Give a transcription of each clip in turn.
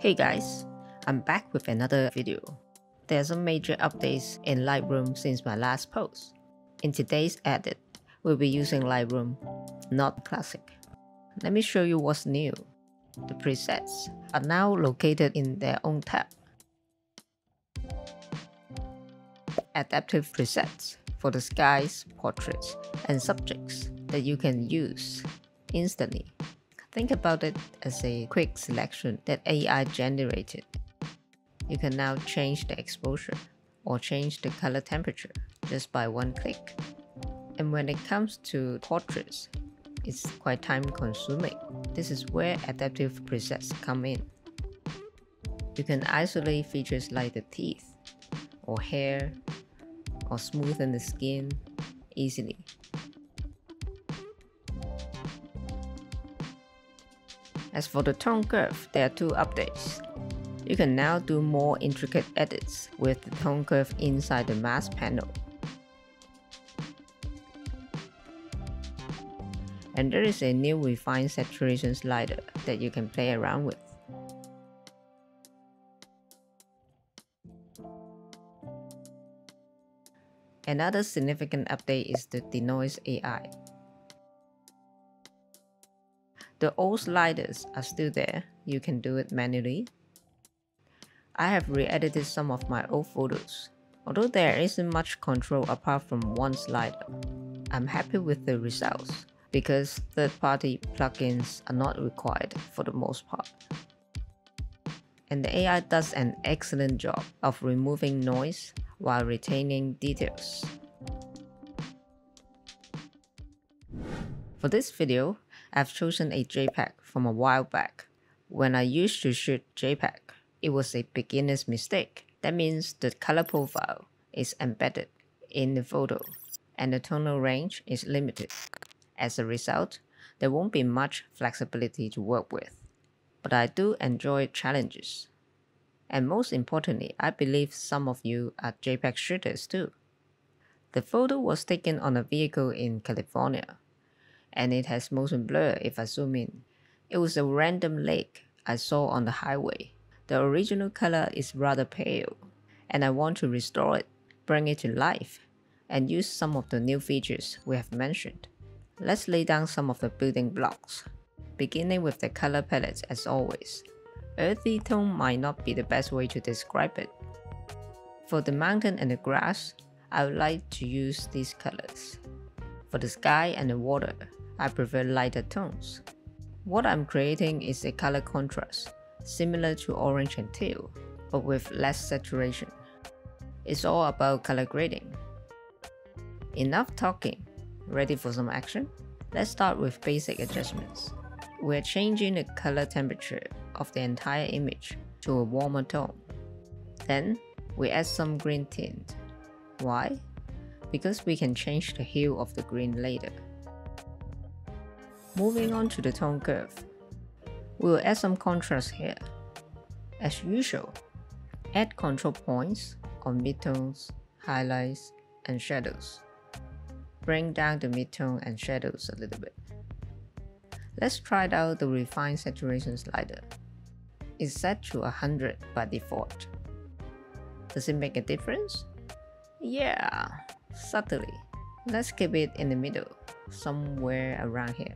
Hey guys, I'm back with another video. There are some major updates in Lightroom since my last post. In today's edit, we'll be using Lightroom, not Classic. Let me show you what's new. The presets are now located in their own tab. Adaptive presets for the skies, portraits, and subjects that you can use instantly. Think about it as a quick selection that AI generated. You can now change the exposure or change the color temperature just by one click. And when it comes to portraits, it's quite time consuming. This is where adaptive presets come in. You can isolate features like the teeth or hair or smoothen the skin easily. As for the tone curve, there are two updates. You can now do more intricate edits with the tone curve inside the mask panel. And there is a new refined saturation slider that you can play around with. Another significant update is the Denoise AI. The old sliders are still there, you can do it manually. I have re-edited some of my old photos, although there isn't much control apart from one slider. I'm happy with the results, because third-party plugins are not required for the most part. And the AI does an excellent job of removing noise while retaining details. For this video, I've chosen a JPEG from a while back. When I used to shoot JPEG, it was a beginner's mistake. That means the color profile is embedded in the photo and the tonal range is limited. As a result, there won't be much flexibility to work with. But I do enjoy challenges. And most importantly, I believe some of you are JPEG shooters too. The photo was taken on a vehicle in California, and it has motion blur if I zoom in. It was a random lake I saw on the highway. The original color is rather pale, and I want to restore it, bring it to life, and use some of the new features we have mentioned. Let's lay down some of the building blocks, beginning with the color palette as always. Earthy tone might not be the best way to describe it. For the mountain and the grass, I would like to use these colors. For the sky and the water, I prefer lighter tones. What I'm creating is a color contrast, similar to orange and teal, but with less saturation. It's all about color grading. Enough talking, ready for some action? Let's start with basic adjustments. We're changing the color temperature of the entire image to a warmer tone. Then, we add some green tint. Why? Because we can change the hue of the green later. Moving on to the tone curve, we'll add some contrast here. As usual, add control points on midtones, highlights, and shadows. Bring down the midtone and shadows a little bit. Let's try out the refined saturation slider. It's set to 100 by default. Does it make a difference? Yeah, subtly. Let's keep it in the middle, somewhere around here.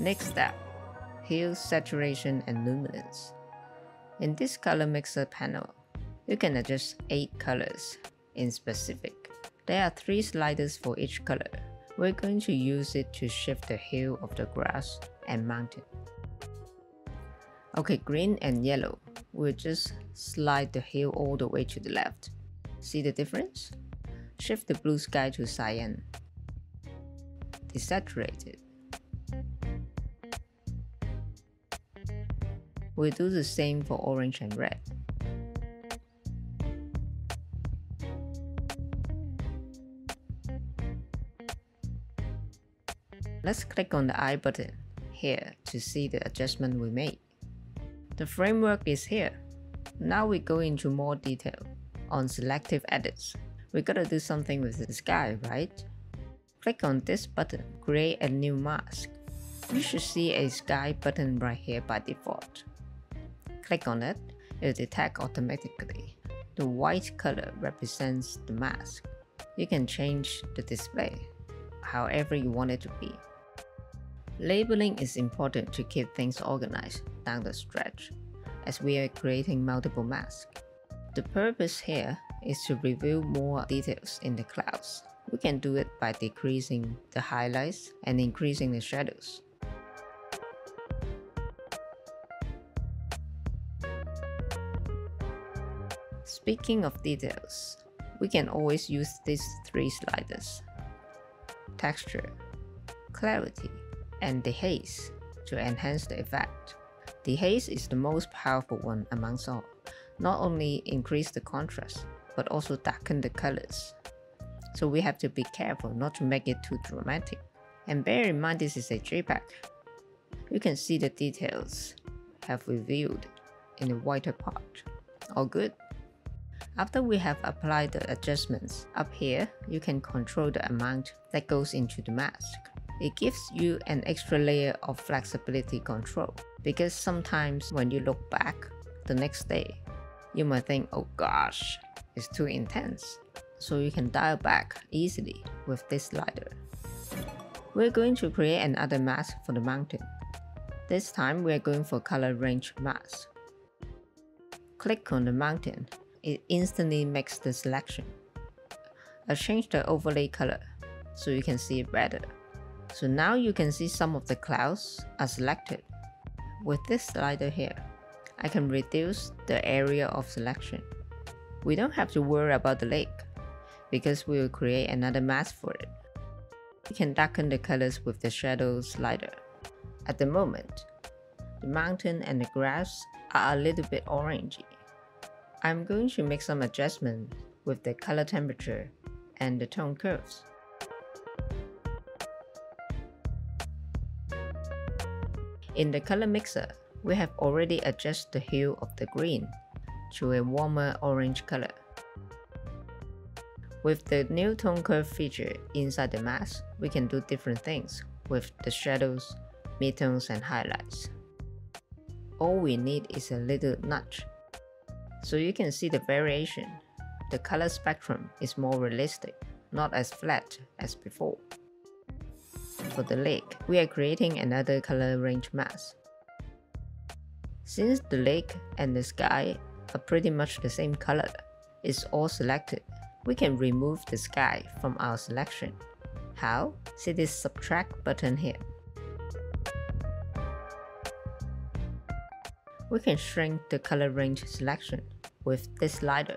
Next step, hue, saturation, and luminance. In this color mixer panel, you can adjust 8 colors in specific. There are 3 sliders for each color. We're going to use it to shift the hue of the grass and mountain. Okay, green and yellow. We'll just slide the hue all the way to the left. See the difference? Shift the blue sky to cyan. Desaturate it. We'll do the same for orange and red. Let's click on the eye button here to see the adjustment we made. The framework is here. Now we go into more detail on selective edits. We gotta do something with the sky, right? Click on this button, create a new mask. you should see a sky button right here by default. Click on it, it will detect automatically. The white color represents the mask. You can change the display however you want it to be. Labeling is important to keep things organized down the stretch, as we are creating multiple masks. The purpose here is to reveal more details in the clouds. We can do it by decreasing the highlights and increasing the shadows. Speaking of details, we can always use these three sliders: texture, clarity, and the haze to enhance the effect. The haze is the most powerful one amongst all. Not only increase the contrast, but also darken the colors. So we have to be careful not to make it too dramatic. And bear in mind, this is a JPEG. You can see the details have revealed in the whiter part. All good. After we have applied the adjustments, up here you can control the amount that goes into the mask. It gives you an extra layer of flexibility control, because sometimes when you look back the next day, you might think, oh gosh, it's too intense. So you can dial back easily with this slider. We're going to create another mask for the mountain. This time we're going for color range mask. Click on the mountain, it instantly makes the selection. I'll change the overlay color so you can see it better. So now you can see some of the clouds are selected. With this slider here, I can reduce the area of selection. We don't have to worry about the lake, because we will create another mask for it. You can darken the colors with the shadow slider. At the moment, the mountain and the grass are a little bit orangey. I'm going to make some adjustments with the color temperature and the tone curves. In the color mixer, we have already adjusted the hue of the green to a warmer orange color. With the new tone curve feature inside the mask, we can do different things with the shadows, midtones, and highlights. All we need is a little nudge. So you can see the variation. The color spectrum is more realistic, not as flat as before. For the lake, we are creating another color range mask. Since the lake and the sky are pretty much the same color, it's all selected. We can remove the sky from our selection. How? See this subtract button here. We can shrink the color range selection with this slider.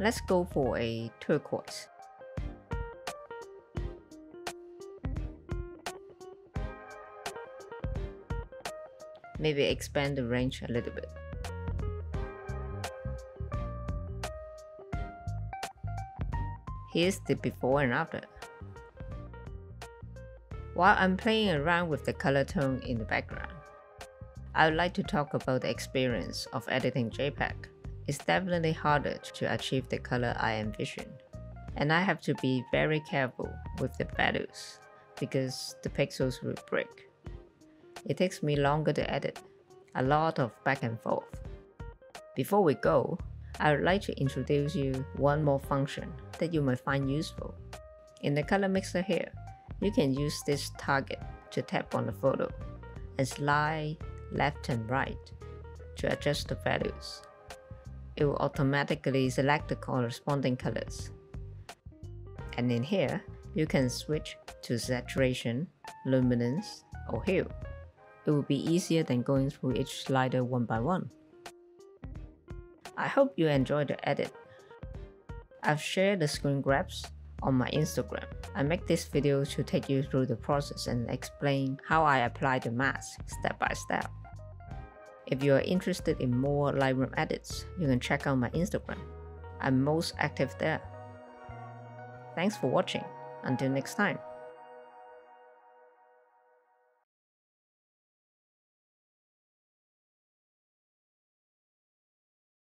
Let's go for a turquoise. Maybe expand the range a little bit. Here's the before and after. While I'm playing around with the color tone in the background, I would like to talk about the experience of editing JPEG. It's definitely harder to achieve the color I envision, and I have to be very careful with the values because the pixels will break. It takes me longer to edit, a lot of back and forth. Before we go, I would like to introduce you one more function that you might find useful. In the color mixer here, you can use this target to tap on the photo and slide left and right to adjust the values. It will automatically select the corresponding colors. And in here, you can switch to saturation, luminance, or hue. It will be easier than going through each slider one by one. I hope you enjoyed the edit. I've shared the screen grabs on my Instagram. I make this video to take you through the process and explain how I apply the mask step by step. If you are interested in more Lightroom edits, you can check out my Instagram. I'm most active there. Thanks for watching. Until next time.